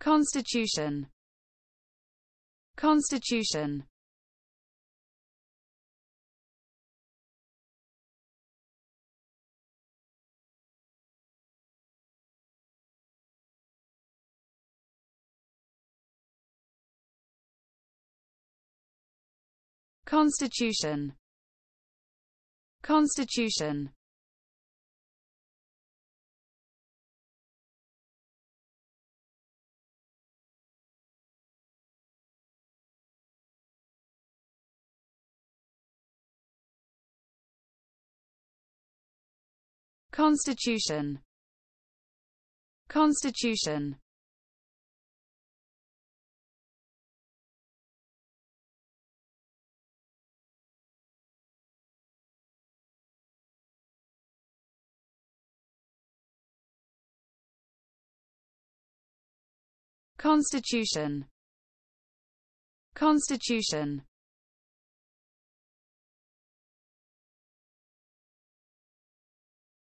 Constitution. Constitution. Constitution. Constitution. Constitution. Constitution. Constitution. Constitution.